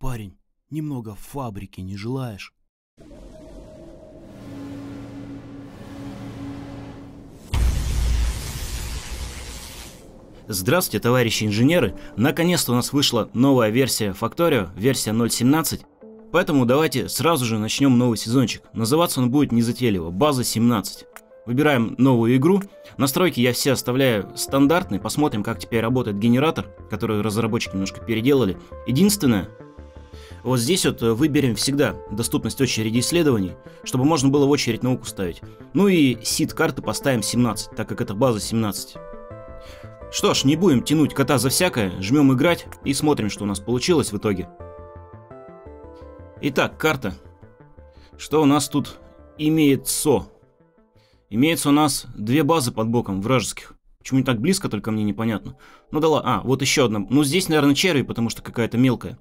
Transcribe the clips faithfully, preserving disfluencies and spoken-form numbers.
Парень, немного фабрики не желаешь? Здравствуйте, товарищи инженеры! Наконец-то у нас вышла новая версия Factorio, версия ноль семнадцать. Поэтому давайте сразу же начнем новый сезончик. Называться он будет незатейливо, База семнадцать. Выбираем новую игру. Настройки я все оставляю стандартные. Посмотрим, как теперь работает генератор, который разработчики немножко переделали. Единственное, вот здесь вот выберем всегда доступность очереди исследований, чтобы можно было в очередь науку ставить. Ну и сид карты поставим семнадцать, так как это База семнадцать. Что ж, не будем тянуть кота за всякое, жмем играть и смотрим, что у нас получилось в итоге. Итак, карта. Что у нас тут имеется? Имеется у нас две базы под боком, вражеских. Почему не так близко, только мне непонятно. Ну да ладно, а, вот еще одна. Ну здесь, наверное, черви, потому что какая-то мелкая.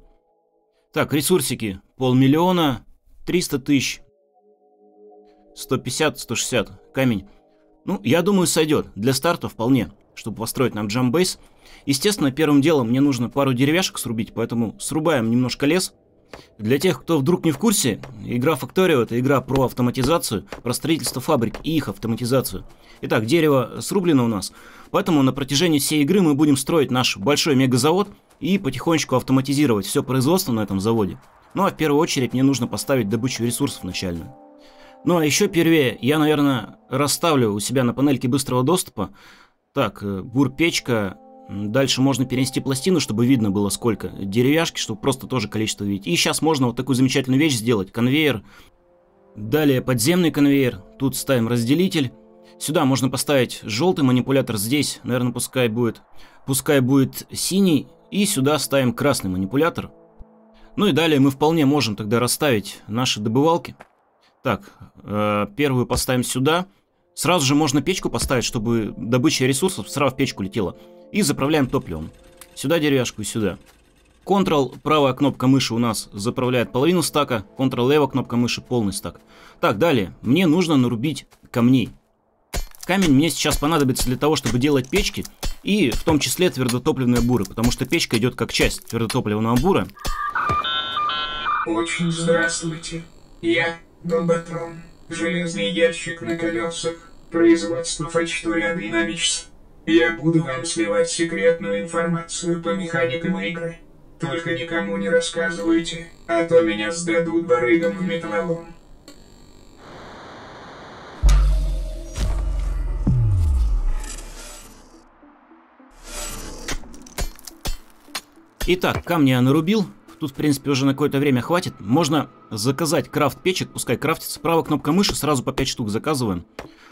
Так, ресурсики. Полмиллиона, триста тысяч, сто пятьдесят, сто шестьдесят, камень. Ну, я думаю, сойдет. Для старта вполне, чтобы построить нам джамбейс. Естественно, первым делом мне нужно пару деревяшек срубить, поэтому срубаем немножко лес. Для тех, кто вдруг не в курсе, игра Factorio — это игра про автоматизацию, про строительство фабрик и их автоматизацию. Итак, дерево срублено у нас, поэтому на протяжении всей игры мы будем строить наш большой мегазавод и потихонечку автоматизировать все производство на этом заводе. Ну а в первую очередь мне нужно поставить добычу ресурсов начальную. Ну а еще первее я, наверное, расставлю у себя на панельке быстрого доступа. Так, бурпечка. Дальше можно перенести пластину, чтобы видно было сколько. Деревяшки, чтобы просто тоже количество видеть. И сейчас можно вот такую замечательную вещь сделать. Конвейер. Далее подземный конвейер. Тут ставим разделитель. Сюда можно поставить желтый манипулятор. Здесь, наверное, пускай будет, пускай будет синий. И сюда ставим красный манипулятор. Ну и далее мы вполне можем тогда расставить наши добывалки. Так, э, первую поставим сюда. Сразу же можно печку поставить, чтобы добыча ресурсов сразу в печку летела. И заправляем топливом. Сюда деревяшку и сюда. Ctrl, правая кнопка мыши у нас заправляет половину стака. Ctrl, левая кнопка мыши полный стак. Так, далее. Мне нужно нарубить камней. Камень мне сейчас понадобится для того, чтобы делать печки. И в том числе твердотопливные буры. Потому что печка идет как часть твердотопливного бура. Очень здравствуйте. Я Домбатрон. Железный ящик на колесах. Производство Факторио Динамикс. Я буду вам сливать секретную информацию по механикам игры. Только никому не рассказывайте, а то меня сдадут барыгам в металлолом. Итак, камни я нарубил. Тут, в принципе, уже на какое-то время хватит. Можно заказать крафт печек, пускай крафтится. Правая кнопка мыши, сразу по пять штук заказываем.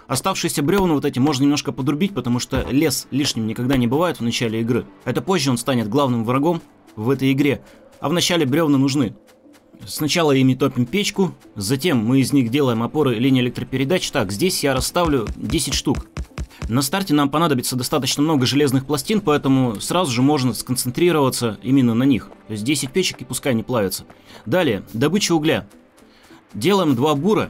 Оставшиеся бревна вот эти можно немножко подрубить, потому что лес лишним никогда не бывает в начале игры. Это позже он станет главным врагом в этой игре. А в начале бревна нужны. Сначала ими топим печку, затем мы из них делаем опоры линии электропередач. Так, здесь я расставлю десять штук. На старте нам понадобится достаточно много железных пластин, поэтому сразу же можно сконцентрироваться именно на них. То есть десять печек и пускай не плавятся. Далее, добыча угля. Делаем два бура.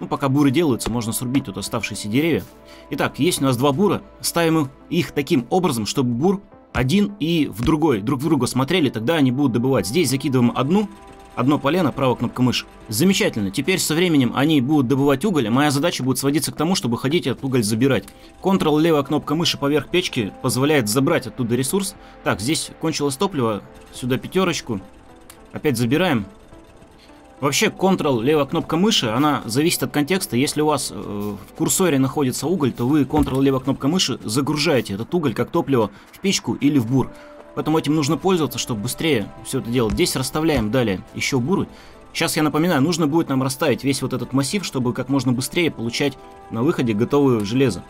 Ну, пока буры делаются, можно срубить тут оставшиеся деревья. Итак, есть у нас два бура. Ставим их таким образом, чтобы бур один и в другой друг в друга смотрели, тогда они будут добывать. Здесь закидываем одну. Одно полено, правая кнопка мыши. Замечательно, теперь со временем они будут добывать уголь, а моя задача будет сводиться к тому, чтобы ходить и этот уголь забирать. Ctrl, левая кнопка мыши поверх печки позволяет забрать оттуда ресурс. Так, здесь кончилось топливо, сюда пятерочку. Опять забираем. Вообще, Ctrl, левая кнопка мыши, она зависит от контекста. Если у вас э, в курсоре находится уголь, то вы Ctrl, левая кнопка мыши загружаете этот уголь как топливо в печку или в бур. Поэтому этим нужно пользоваться, чтобы быстрее все это делать. Здесь расставляем далее еще буры. Сейчас я напоминаю, нужно будет нам расставить весь вот этот массив, чтобы как можно быстрее получать на выходе готовое железо.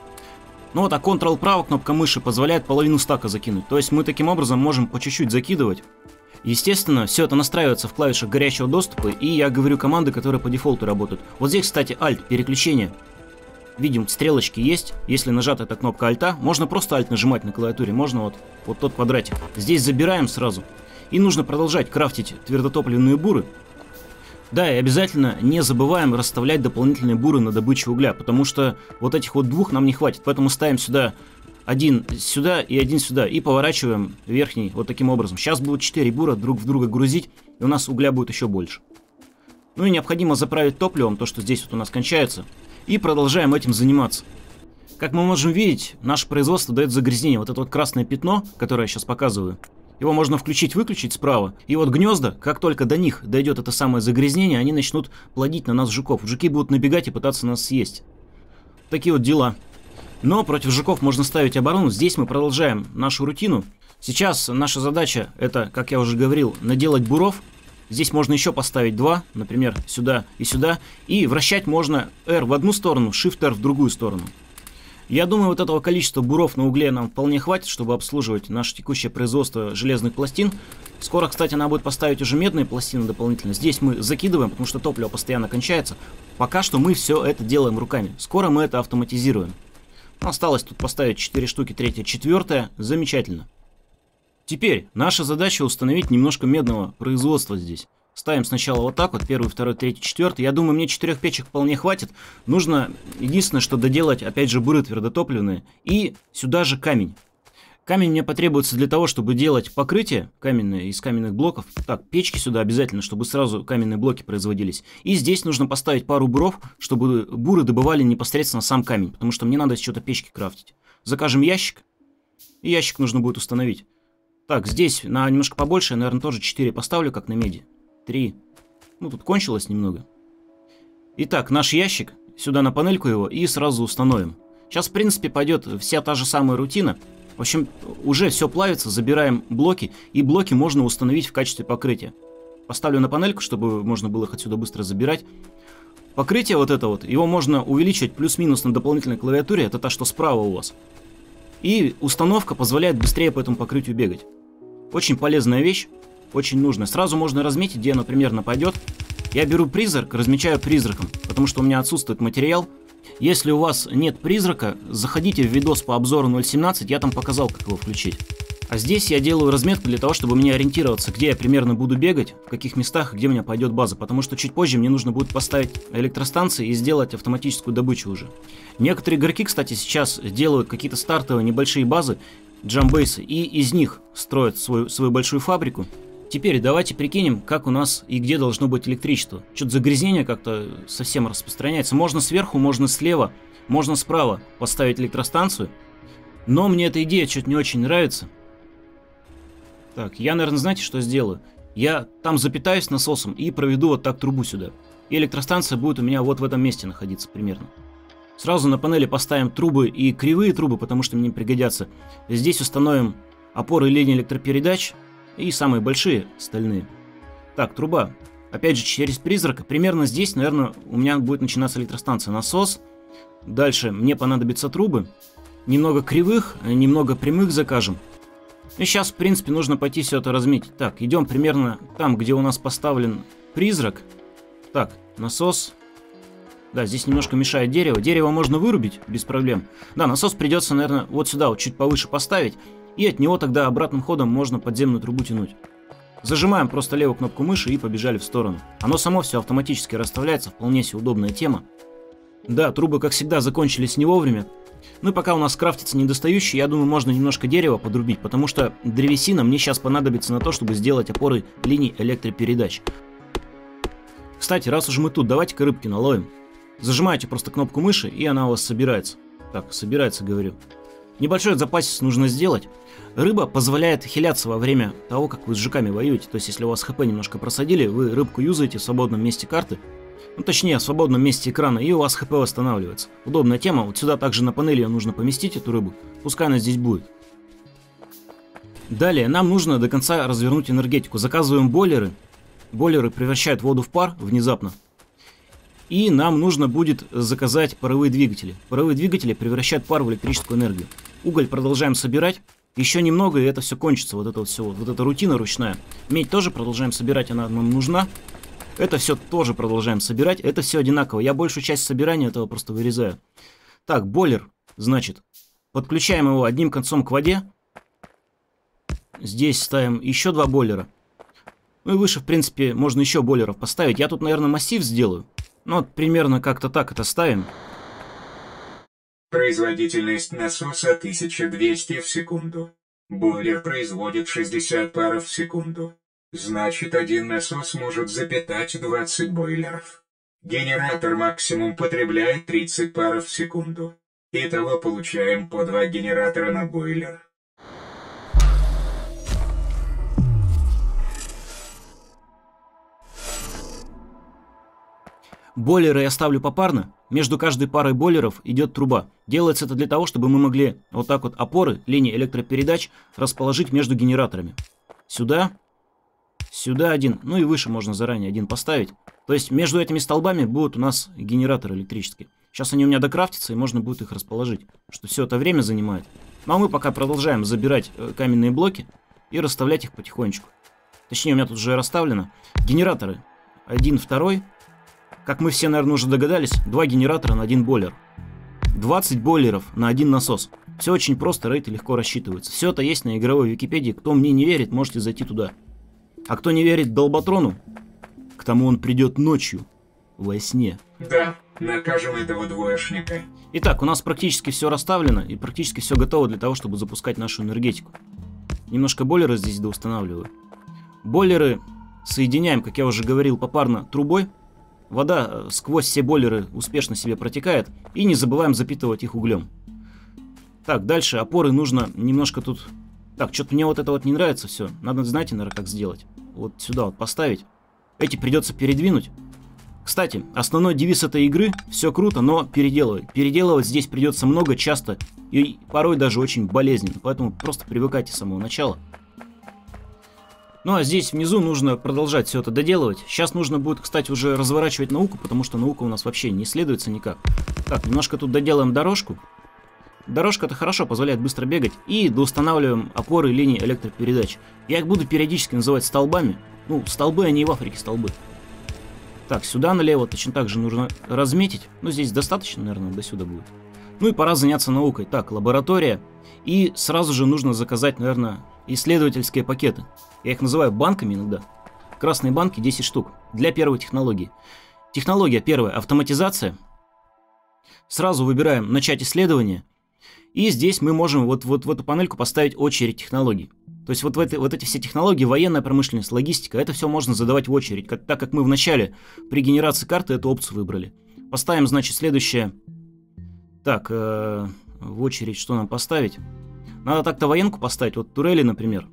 Ну вот, а Ctrl, правая кнопка мыши позволяет половину стака закинуть. То есть мы таким образом можем по чуть-чуть закидывать. Естественно, все это настраивается в клавишах горячего доступа, и я говорю команды, которые по дефолту работают. Вот здесь, кстати, Alt, переключение. Видим, стрелочки есть. Если нажата эта кнопка Альта, можно просто Alt нажимать на клавиатуре. Можно вот, вот тот квадратик. Здесь забираем сразу. И нужно продолжать крафтить твердотопливные буры. Да, и обязательно не забываем расставлять дополнительные буры на добычу угля, потому что вот этих вот двух нам не хватит. Поэтому ставим сюда один сюда и один сюда. И поворачиваем верхний вот таким образом. Сейчас будут четыре бура друг в друга грузить, и у нас угля будет еще больше. Ну и необходимо заправить топливом то, что здесь вот у нас кончается. И продолжаем этим заниматься. Как мы можем видеть, наше производство дает загрязнение. Вот это вот красное пятно, которое я сейчас показываю, его можно включить-выключить справа. И вот гнезда, как только до них дойдет это самое загрязнение, они начнут плодить на нас жуков. Жуки будут набегать и пытаться нас съесть. Такие вот дела. Но против жуков можно ставить оборону. Здесь мы продолжаем нашу рутину. Сейчас наша задача, это, как я уже говорил, наделать буров. Здесь можно еще поставить два, например, сюда и сюда. И вращать можно R в одну сторону, Shift-R в другую сторону. Я думаю, вот этого количества буров на угле нам вполне хватит, чтобы обслуживать наше текущее производство железных пластин. Скоро, кстати, надо будет поставить уже медные пластины дополнительно. Здесь мы закидываем, потому что топливо постоянно кончается. Пока что мы все это делаем руками. Скоро мы это автоматизируем. Осталось тут поставить четыре штуки, третья, четвертая. Замечательно. Теперь наша задача установить немножко медного производства здесь. Ставим сначала вот так вот, первый, второй, третий, четвертый. Я думаю, мне четырех печек вполне хватит. Нужно, единственное, что доделать, опять же, буры твердотопливные. И сюда же камень. Камень мне потребуется для того, чтобы делать покрытие каменное из каменных блоков. Так, печки сюда обязательно, чтобы сразу каменные блоки производились. И здесь нужно поставить пару буров, чтобы буры добывали непосредственно сам камень. Потому что мне надо что-то печки крафтить. Закажем ящик. И ящик нужно будет установить. Так, здесь на немножко побольше я, наверное, тоже четыре поставлю, как на меди. три. Ну, тут кончилось немного. Итак, наш ящик. Сюда на панельку его и сразу установим. Сейчас, в принципе, пойдет вся та же самая рутина. В общем, уже все плавится. Забираем блоки. И блоки можно установить в качестве покрытия. Поставлю на панельку, чтобы можно было их отсюда быстро забирать. Покрытие вот это вот. Его можно увеличить плюс-минус на дополнительной клавиатуре. Это та, что справа у вас. И установка позволяет быстрее по этому покрытию бегать. Очень полезная вещь. Очень нужно. Сразу можно разметить, где, например, нападет. Я беру призрак, размечаю призраком, потому что у меня отсутствует материал. Если у вас нет призрака, заходите в видос по обзору ноль семнадцать, я там показал, как его включить. А здесь я делаю разметку для того, чтобы мне ориентироваться, где я примерно буду бегать, в каких местах, где у меня пойдет база, потому что чуть позже мне нужно будет поставить электростанции и сделать автоматическую добычу уже. Некоторые игроки, кстати, сейчас делают какие-то стартовые небольшие базы, джамбейсы, и из них строят свою, свою большую фабрику. Теперь давайте прикинем, как у нас и где должно быть электричество. Что-то загрязнение как-то совсем распространяется. Можно сверху, можно слева, можно справа поставить электростанцию. Но мне эта идея что-то не очень нравится. Так, я, наверное, знаете, что сделаю? Я там запитаюсь насосом и проведу вот так трубу сюда. И электростанция будет у меня вот в этом месте находиться примерно. Сразу на панели поставим трубы и кривые трубы, потому что мне пригодятся. Здесь установим опоры линии электропередач. И самые большие стальные. Так, труба. Опять же, через призрака. Примерно здесь, наверное, у меня будет начинаться электростанция. Насос. Дальше мне понадобятся трубы. Немного кривых, немного прямых закажем. И сейчас, в принципе, нужно пойти все это разметить. Так, идем примерно там, где у нас поставлен призрак. Так, насос. Да, здесь немножко мешает дерево. Дерево можно вырубить без проблем. Да, насос придется, наверное, вот сюда, вот чуть повыше поставить. И от него тогда обратным ходом можно подземную трубу тянуть. Зажимаем просто левую кнопку мыши и побежали в сторону. Оно само все автоматически расставляется, вполне себе удобная тема. Да, трубы, как всегда, закончились не вовремя. Ну и пока у нас крафтится недостающий, я думаю, можно немножко дерева подрубить, потому что древесина мне сейчас понадобится на то, чтобы сделать опоры линий электропередач. Кстати, раз уж мы тут, давайте-ка рыбки наловим. Зажимаете просто кнопку мыши, и она у вас собирается. Так, собирается, говорю. Небольшой запас нужно сделать. Рыба позволяет хиляться во время того, как вы с жуками воюете. То есть, если у вас ХП немножко просадили, вы рыбку юзаете в свободном месте карты. Ну, точнее, в свободном месте экрана, и у вас ХП восстанавливается. Удобная тема. Вот сюда также на панели ее нужно поместить, эту рыбу. Пускай она здесь будет. Далее, нам нужно до конца развернуть энергетику. Заказываем бойлеры. Бойлеры превращают воду в пар внезапно. И нам нужно будет заказать паровые двигатели. Паровые двигатели превращают пар в электрическую энергию. Уголь продолжаем собирать. Еще немного, и это все кончится. Вот это вот все. Вот эта рутина ручная. Медь тоже продолжаем собирать, она нам нужна. Это все тоже продолжаем собирать. Это все одинаково. Я большую часть собирания этого просто вырезаю. Так, бойлер, значит. Подключаем его одним концом к воде. Здесь ставим еще два бойлера. Ну и выше, в принципе, можно еще бойлеров поставить. Я тут, наверное, массив сделаю. Ну, вот примерно как-то так это ставим. Производительность насоса тысяча двести в секунду. Бойлер производит шестьдесят паров в секунду. Значит, один насос может запитать двадцать бойлеров. Генератор максимум потребляет тридцать паров в секунду. Итого получаем по два генератора на бойлер. Бойлеры я ставлю попарно. Между каждой парой бойлеров идет труба. Делается это для того, чтобы мы могли вот так вот опоры, линии электропередач расположить между генераторами. Сюда, сюда один, ну и выше можно заранее один поставить. То есть между этими столбами будут у нас генераторы электрические. Сейчас они у меня докрафтятся, и можно будет их расположить, что все это время занимает. Ну а мы пока продолжаем забирать каменные блоки и расставлять их потихонечку. Точнее, у меня тут уже расставлено. Генераторы. Один, второй. Как мы все, наверное, уже догадались, два генератора на один бойлер. двадцать бойлеров на один насос. Все очень просто, рейты легко рассчитываются. Все это есть на игровой Википедии. Кто мне не верит, можете зайти туда. А кто не верит Долботрону, к тому он придет ночью, во сне. Да, накажем этого двоечника. Итак, у нас практически все расставлено и практически все готово для того, чтобы запускать нашу энергетику. Немножко бойлеры здесь доустанавливаю. Бойлеры соединяем, как я уже говорил, попарно трубой. Вода сквозь все бойлеры успешно себе протекает. И не забываем запитывать их углем. Так, дальше опоры нужно немножко тут... Так, что-то мне вот это вот не нравится все. Надо, знаете, наверное, как сделать. Вот сюда вот поставить. Эти придется передвинуть. Кстати, основной девиз этой игры: все круто, но переделывай. Переделывать здесь придется много, часто и порой даже очень болезненно. Поэтому просто привыкайте с самого начала. Ну а здесь внизу нужно продолжать все это доделывать. Сейчас нужно будет, кстати, уже разворачивать науку, потому что наука у нас вообще не исследуется никак. Так, немножко тут доделаем дорожку. Дорожка-то хорошо, позволяет быстро бегать. И доустанавливаем опоры линии электропередач. Я их буду периодически называть столбами. Ну, столбы, они и в Африке столбы. Так, сюда налево точно так же нужно разметить. Ну, здесь достаточно, наверное, до сюда будет. Ну и пора заняться наукой. Так, лаборатория. И сразу же нужно заказать, наверное, исследовательские пакеты. Я их называю банками иногда. Красные банки десять штук для первой технологии. Технология первая — автоматизация. Сразу выбираем начать исследование. И здесь мы можем вот, вот в эту панельку поставить очередь технологий. То есть вот, в этой, вот эти все технологии, военная промышленность, логистика, это все можно задавать в очередь. Как, так как мы в начале при генерации карты эту опцию выбрали. Поставим, значит, следующее. Так, э, в очередь что нам поставить? Надо так-то военку поставить, вот турели, например.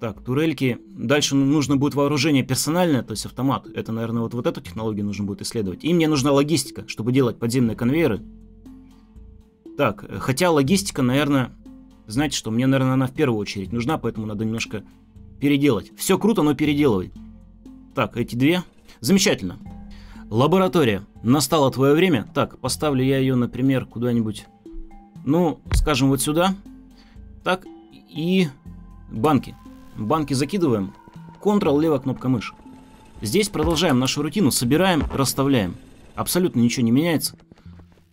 Так, турельки. Дальше нужно будет вооружение персональное, то есть автомат. Это, наверное, вот, вот эту технологию нужно будет исследовать. И мне нужна логистика, чтобы делать подземные конвейеры. Так, хотя логистика, наверное, знаете что, мне, наверное, она в первую очередь нужна, поэтому надо немножко переделать. Все круто, но переделывай. Так, эти две. Замечательно. Лаборатория. Настало твое время. Так, поставлю я ее, например, куда-нибудь... Ну, скажем, вот сюда. Так, и банки. Банки закидываем. Ctrl, левая кнопка мыши. Здесь продолжаем нашу рутину. Собираем, расставляем. Абсолютно ничего не меняется.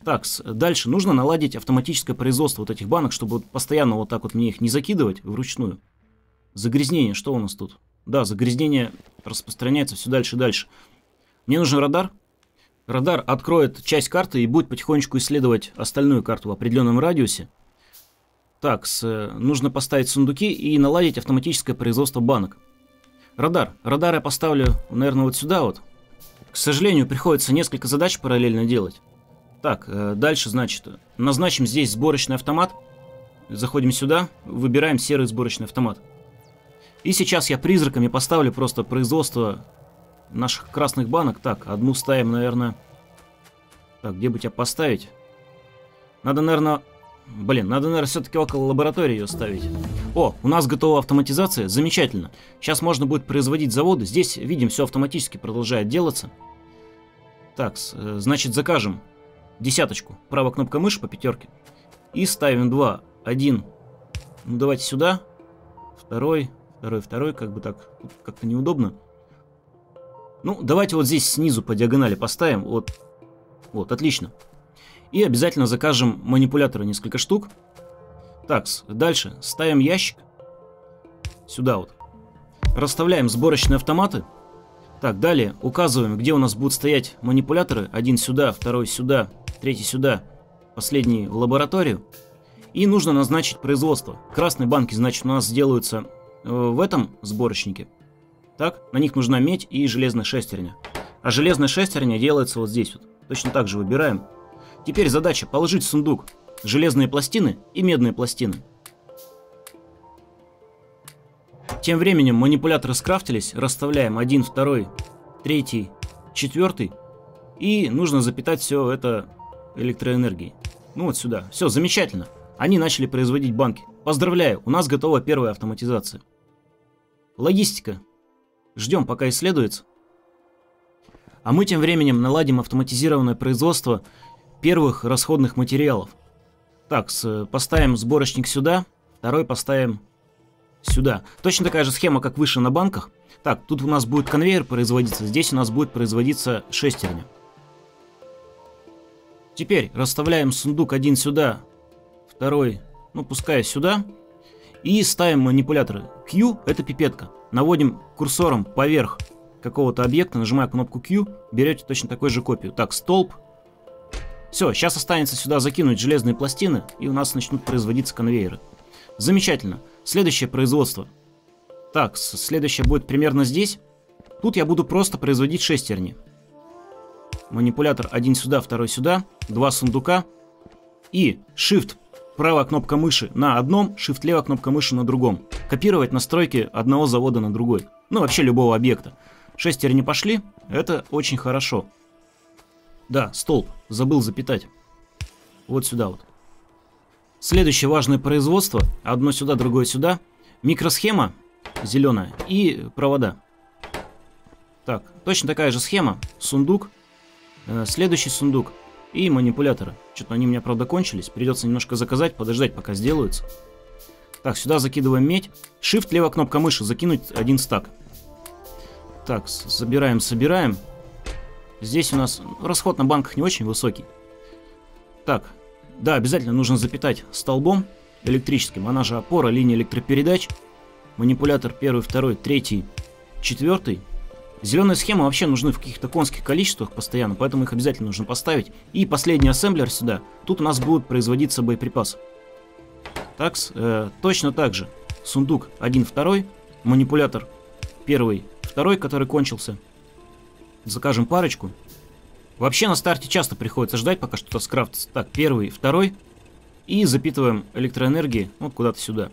Так, дальше нужно наладить автоматическое производство вот этих банок, чтобы постоянно вот так вот мне их не закидывать вручную. Загрязнение. Что у нас тут? Да, загрязнение распространяется все дальше и дальше. Мне нужен радар. Радар откроет часть карты и будет потихонечку исследовать остальную карту в определенном радиусе. Так, с, нужно поставить сундуки и наладить автоматическое производство банок. Радар. Радар я поставлю, наверное, вот сюда вот. К сожалению, приходится несколько задач параллельно делать. Так, дальше, значит, назначим здесь сборочный автомат. Заходим сюда, выбираем серый сборочный автомат. И сейчас я призраками поставлю просто производство... наших красных банок. Так, одну ставим, наверное. Так, где бы тебя поставить? Надо, наверное... Блин, надо, наверное, все-таки около лаборатории ее ставить. О, у нас готова автоматизация. Замечательно. Сейчас можно будет производить заводы. Здесь, видим, все автоматически продолжает делаться. Так, значит, закажем десяточку. Правая кнопка мыши по пятерке. И ставим два. Один. Ну, давайте сюда. Второй. Второй, второй. Как бы так. Как-то неудобно. Ну, давайте вот здесь снизу по диагонали поставим. Вот, вот, отлично. И обязательно закажем манипуляторы несколько штук. Так, дальше ставим ящик. Сюда вот. Расставляем сборочные автоматы. Так, далее указываем, где у нас будут стоять манипуляторы. Один сюда, второй сюда, третий сюда, последний в лабораторию. И нужно назначить производство. Красные банки, значит, у нас сделаются в этом сборочнике. Так, на них нужна медь и железная шестерня. А железная шестерня делается вот здесь вот. Точно так же выбираем. Теперь задача положить в сундук железные пластины и медные пластины. Тем временем манипуляторы скрафтились. Расставляем один, два, три, четыре. И нужно запитать все это электроэнергией. Ну вот сюда. Все, замечательно. Они начали производить банки. Поздравляю, у нас готова первая автоматизация. Логистика. Ждем, пока исследуется. А мы тем временем наладим автоматизированное производство первых расходных материалов. Так, поставим сборочник сюда, второй поставим сюда. Точно такая же схема, как выше на банках. Так, тут у нас будет конвейер производиться, здесь у нас будет производиться шестерня. Теперь расставляем сундук один сюда, второй, ну пускай сюда. И ставим манипуляторы. Q — это пипетка. Наводим курсором поверх какого-то объекта, нажимая кнопку Q, берете точно такую же копию. Так, столб. Все, сейчас останется сюда закинуть железные пластины, и у нас начнут производиться конвейеры. Замечательно. Следующее производство. Так, следующее будет примерно здесь. Тут я буду просто производить шестерни. Манипулятор один сюда, второй сюда. Два сундука. И Shift правая кнопка мыши на одном, Shift левая кнопка мыши на другом. Копировать настройки одного завода на другой. Ну, вообще любого объекта. Шестерни пошли. Это очень хорошо. Да, столб. Забыл запитать. Вот сюда вот. Следующее важное производство. Одно сюда, другое сюда. Микросхема зеленая и провода. Так, точно такая же схема. Сундук. Следующий сундук. И манипуляторы. Что-то они у меня, правда, кончились. Придется немножко заказать, подождать, пока сделаются. Так, сюда закидываем медь. Shift, левая кнопка мыши, закинуть один стак. Так, собираем, собираем. Здесь у нас расход на банках не очень высокий. Так, да, обязательно нужно запитать столбом электрическим. Она же опора, линия электропередач. Манипулятор первый, второй, третий, четвертый. Зеленые схемы вообще нужны в каких-то конских количествах постоянно, поэтому их обязательно нужно поставить. И последний ассемблер сюда. Тут у нас будут производиться боеприпасы. Так, э, точно так же. Сундук один, два, манипулятор один, два, который кончился. Закажем парочку. Вообще на старте часто приходится ждать, пока что-то скрафтится. Так, один, два. И запитываем электроэнергией вот куда-то сюда.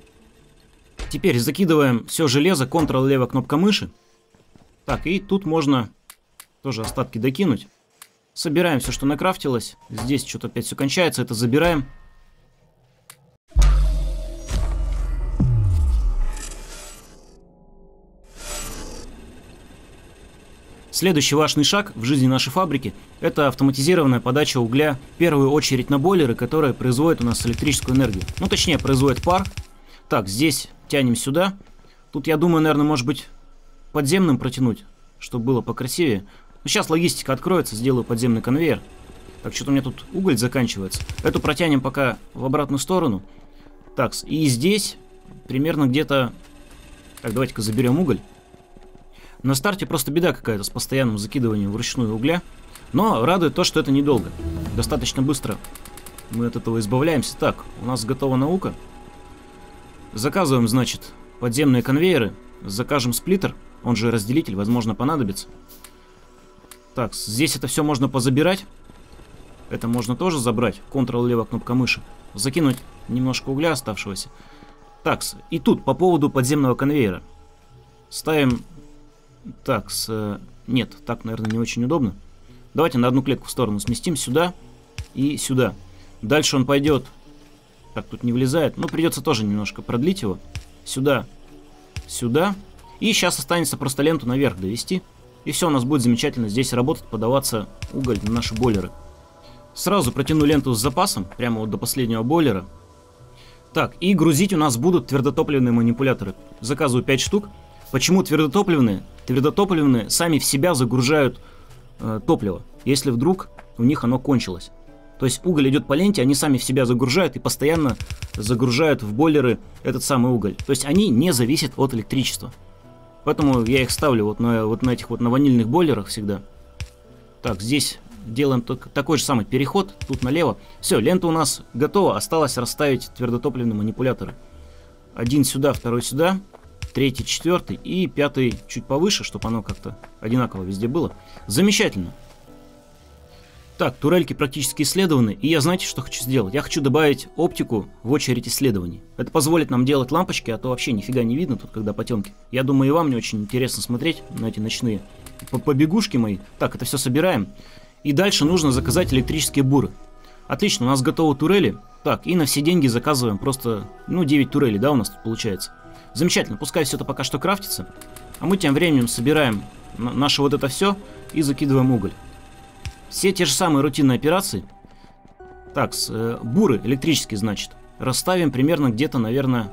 Теперь закидываем все железо, Ctrl левая кнопка мыши. Так, и тут можно тоже остатки докинуть. Собираем все, что накрафтилось. Здесь что-то опять все кончается, это забираем. Следующий важный шаг в жизни нашей фабрики – это автоматизированная подача угля, в первую очередь на бойлеры, которые производят у нас электрическую энергию. Ну, точнее, производят пар. Так, здесь тянем сюда. Тут, я думаю, наверное, может быть... подземным протянуть, чтобы было покрасивее. Ну, сейчас логистика откроется, сделаю подземный конвейер. Так, что-то у меня тут уголь заканчивается. Эту протянем пока в обратную сторону. Так, и здесь примерно где-то... Так, давайте-ка заберем уголь. На старте просто беда какая-то с постоянным закидыванием вручную угля. Но радует то, что это недолго. Достаточно быстро мы от этого избавляемся. Так, у нас готова наука. Заказываем, значит, подземные конвейеры. Закажем сплиттер. Он же разделитель, возможно, понадобится. Так, здесь это все можно позабирать. Это можно тоже забрать. Ctrl левая кнопка мыши. Закинуть немножко угля оставшегося. Так, и тут по поводу подземного конвейера. Ставим... Так, с... нет, так, наверное, не очень удобно. Давайте на одну клетку в сторону сместим. Сюда и сюда. Дальше он пойдет... Так, тут не влезает. Ну, придется тоже немножко продлить его. Сюда, сюда... И сейчас останется просто ленту наверх довести. И все у нас будет замечательно здесь работать, подаваться уголь на наши бойлеры. Сразу протяну ленту с запасом, прямо вот до последнего бойлера. Так, и грузить у нас будут твердотопливные манипуляторы. Заказываю пять штук. Почему твердотопливные? Твердотопливные сами в себя загружают э, топливо, если вдруг у них оно кончилось. То есть уголь идет по ленте, они сами в себя загружают и постоянно загружают в бойлеры этот самый уголь. То есть они не зависят от электричества. Поэтому я их ставлю вот на, вот на этих вот на ванильных бойлерах всегда. Так, здесь делаем такой же самый переход, тут налево. Все, лента у нас готова, осталось расставить твердотопливные манипуляторы. Один сюда, второй сюда, третий, четвертый и пятый чуть повыше, чтобы оно как-то одинаково везде было. Замечательно. Так, турельки практически исследованы, и я, знаете, что хочу сделать? Я хочу добавить оптику в очередь исследований. Это позволит нам делать лампочки, а то вообще нифига не видно тут, когда потемки. Я думаю, и вам не очень интересно смотреть на эти ночные побегушки мои. Так, это все собираем. И дальше нужно заказать электрические буры. Отлично, у нас готовы турели. Так, и на все деньги заказываем просто, ну, девять турелей, да, у нас тут получается. Замечательно, пускай все это пока что крафтится. А мы тем временем собираем наше вот это все и закидываем уголь. Все те же самые рутинные операции. Так, с, э, буры электрические, значит. Расставим примерно где-то, наверное...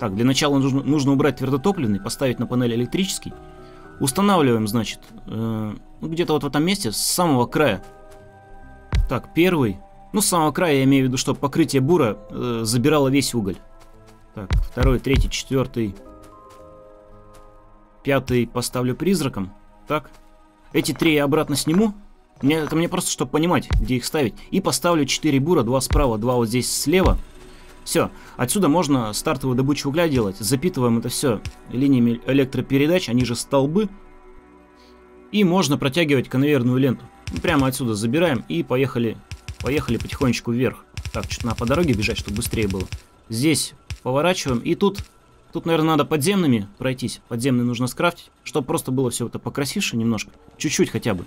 Так, для начала нужно, нужно убрать твердотопливный, поставить на панель электрический. Устанавливаем, значит, э, ну, где-то вот в этом месте, с самого края. Так, первый. Ну, с самого края я имею в виду, что покрытие бура э, забирало весь уголь. Так, второй, третий, четвертый. Пятый поставлю призраком. Так. Эти три я обратно сниму. Мне, это мне просто, чтобы понимать, где их ставить. И поставлю четыре бура, два справа, два вот здесь слева. Все. Отсюда можно стартовую добычу угля делать. Запитываем это все линиями электропередач, они же столбы. И можно протягивать конвейерную ленту. Прямо отсюда забираем и поехали, поехали потихонечку вверх. Так, что-то надо по дороге бежать, чтобы быстрее было. Здесь поворачиваем. И тут, тут, наверное, надо подземными пройтись. Подземные нужно скрафтить, чтобы просто было все это покрасивше немножко. Чуть-чуть хотя бы.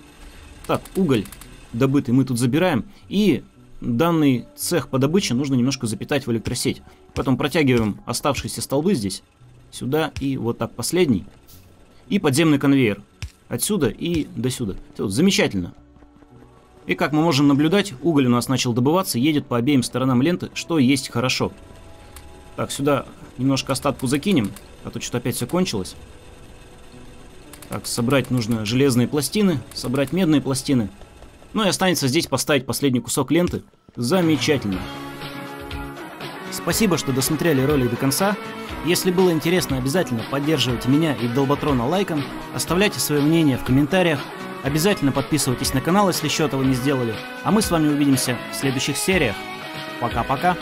Так, уголь добытый мы тут забираем, и данный цех по добыче нужно немножко запитать в электросеть. Потом протягиваем оставшиеся столбы здесь, сюда и вот так последний. И подземный конвейер. Отсюда и до сюда. Все, замечательно. И как мы можем наблюдать, уголь у нас начал добываться, едет по обеим сторонам ленты, что есть хорошо. Так, сюда немножко остатку закинем, а то что-то опять все кончилось. Так, собрать нужно железные пластины, собрать медные пластины. Ну и останется здесь поставить последний кусок ленты. Замечательно. Спасибо, что досмотрели ролик до конца. Если было интересно, обязательно поддерживайте меня и Долботрона лайком. Оставляйте свое мнение в комментариях. Обязательно подписывайтесь на канал, если еще этого не сделали. А мы с вами увидимся в следующих сериях. Пока-пока.